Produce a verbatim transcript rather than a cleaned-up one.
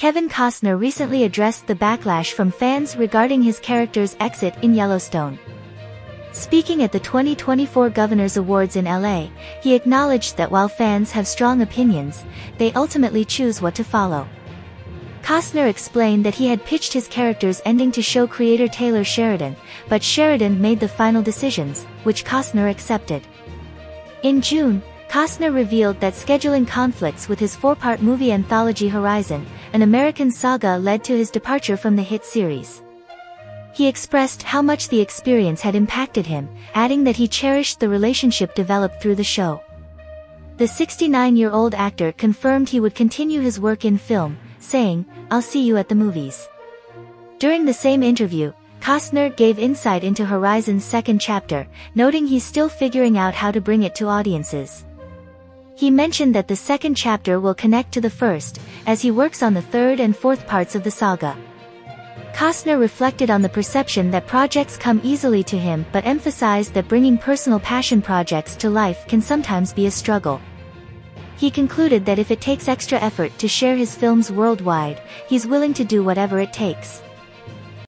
Kevin Costner recently addressed the backlash from fans regarding his character's exit in Yellowstone. Speaking at the twenty twenty-four Governors Awards in L A, he acknowledged that while fans have strong opinions, they ultimately choose what to follow. Costner explained that he had pitched his character's ending to show creator Taylor Sheridan, but Sheridan made the final decisions, which Costner accepted. In June, Costner revealed that scheduling conflicts with his four-part movie anthology Horizon: An American Saga led to his departure from the hit series. He expressed how much the experience had impacted him, adding that he cherished the relationship developed through the show. The sixty-nine-year-old actor confirmed he would continue his work in film, saying, "I'll see you at the movies." During the same interview, Costner gave insight into Horizon's second chapter, noting he's still figuring out how to bring it to audiences. He mentioned that the second chapter will connect to the first, as he works on the third and fourth parts of the saga. Costner reflected on the perception that projects come easily to him but emphasized that bringing personal passion projects to life can sometimes be a struggle. He concluded that if it takes extra effort to share his films worldwide, he's willing to do whatever it takes.